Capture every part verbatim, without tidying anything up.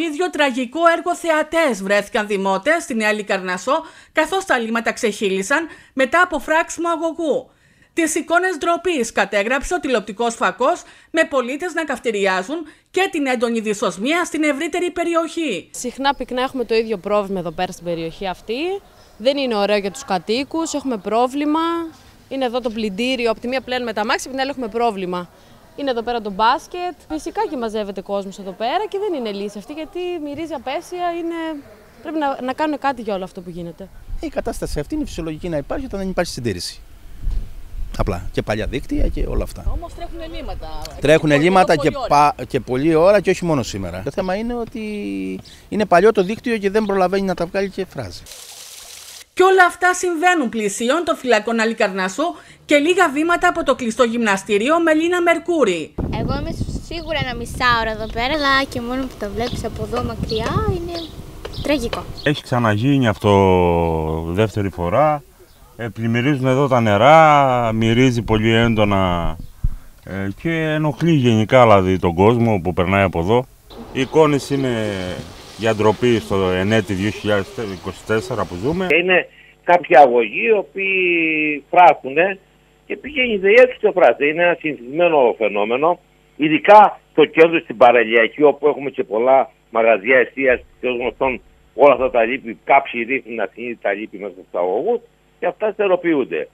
ίδιο τραγικό έργο θεατές βρέθηκαν δημότες στην Νέα Λικαρνασσό, καθώς τα λίμματα ξεχύλισαν μετά από φράξιμο αγωγού. Τις εικόνες ντροπής κατέγραψε ο τηλεοπτικός φακός, με πολίτες να καυτηριάζουν και την έντονη δυσοσμία στην ευρύτερη περιοχή. Συχνά πυκνά έχουμε το ίδιο πρόβλημα εδώ πέρα στην περιοχή αυτή. Δεν είναι ωραίο για τους κατοίκους, έχουμε πρόβλημα. Είναι εδώ το πλυντήριο, από τη μία πλένουμε τα μάξι, από την άλλη έχουμε πρόβλημα. Είναι εδώ πέρα το μπάσκετ. Φυσικά και μαζεύεται κόσμος εδώ πέρα και δεν είναι λύση αυτή, γιατί μυρίζει απέσια. Είναι... Πρέπει να, να κάνουν κάτι για όλο αυτό που γίνεται. Η κατάσταση αυτή είναι φυσιολογική να υπάρχει όταν δεν υπάρχει συντήρηση. Απλά και παλιά δίκτυα και όλα αυτά. Όμως τρέχουν ελλείμματα. Τρέχουν ελλείμματα και, πα... και πολλή ώρα και όχι μόνο σήμερα. Το θέμα είναι ότι είναι παλιό το δίκτυο και δεν προλαβαίνει να τα βγάλει και φράζει. Και όλα αυτά συμβαίνουν πλησίων των φυλακών Αλικαρνασσού και λίγα βήματα από το κλειστό γυμναστήριο Μελίνα Μερκούρη. Εγώ είμαι σίγουρα ένα μισάωρο εδώ πέρα, αλλά και μόνο που τα βλέπεις από εδώ μακριά είναι τραγικό. Έχει ξαναγίνει αυτό δεύτερη φορά. Ε, πλημμυρίζουν εδώ τα νερά, μυρίζει πολύ έντονα ε, και ενοχλεί γενικά δηλαδή, τον κόσμο που περνάει από εδώ. Οι εικόνες είναι για ντροπή στο ενέτη δύο χιλιάδες είκοσι τέσσερα που ζούμε. Είναι κάποιοι αγωγοί οι οποίοι φράχουνε και πηγαίνει η ΔΕΙΑ και το φράχει. Είναι ένα συνηθισμένο φαινόμενο, ειδικά στο κέντρο στην Παραλιακή, όπου έχουμε και πολλά μαγαζιά εστίασης και ως γνωστόν όλα αυτά τα λύπη. Κάποιοι ρίχνουν να συνήθει τα λύπη μέσα στους αγωγούς και αυτά στεροποιούνται.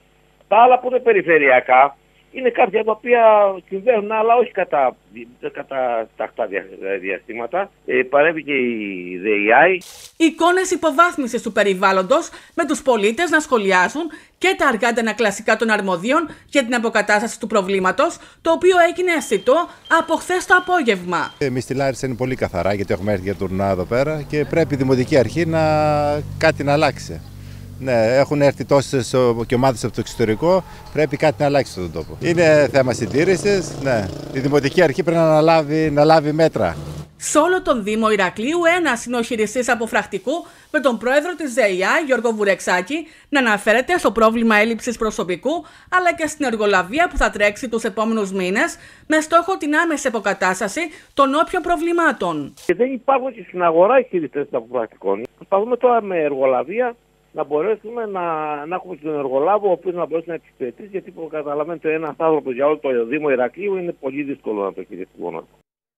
Τα άλλα που είναι περιφερειακά είναι κάποια τα οποία συμβαίνουν, αλλά όχι κατά, κατά τακτά διαστήματα. Ε, παρέμβει και η ΔΕΙΑ. Εικόνες υποβάθμισης του περιβάλλοντος, με τους πολίτες να σχολιάζουν και τα αργά αντανακλαστικά των αρμοδίων για την αποκατάσταση του προβλήματος, το οποίο έγινε αισθητό από χθες το απόγευμα. Εμείς στη Λάρισα είναι πολύ καθαρά, γιατί έχουμε έρθει για τουρνά εδώ πέρα και πρέπει η Δημοτική Αρχή να κάτι να αλλάξει. Ναι, έχουν έρθει τόσες και ομάδες από το εξωτερικό, πρέπει κάτι να αλλάξει στον τόπο. Είναι θέμα συντήρησης, ναι. Η Δημοτική Αρχή πρέπει να λάβει, να λάβει μέτρα. Σε όλο τον Δήμο Ηρακλείου, ένας είναι ο χειριστής αποφρακτικού, με τον πρόεδρο της ΔΕΙΑ, Γιώργο Βουρεξάκη, να αναφέρεται στο πρόβλημα έλλειψης προσωπικού, αλλά και στην εργολαβία που θα τρέξει τους επόμενους μήνες, με στόχο την άμεση αποκατάσταση των όποιων προβλημάτων. Και δεν υπάρχουν και στην αγορά οι χειριστές αποφρακτικών. Προσπαθούμε τώρα με εργολαβία να μπορέσουμε να, να έχουμε και τον εργολάβο, ο οποίος να μπορέσει να εξυπηρετήσει, γιατί καταλαβαίνετε, ένας άνθρωπος για όλο το Δήμο Ηρακλείου είναι πολύ δύσκολο να το χειριστεί μόνο.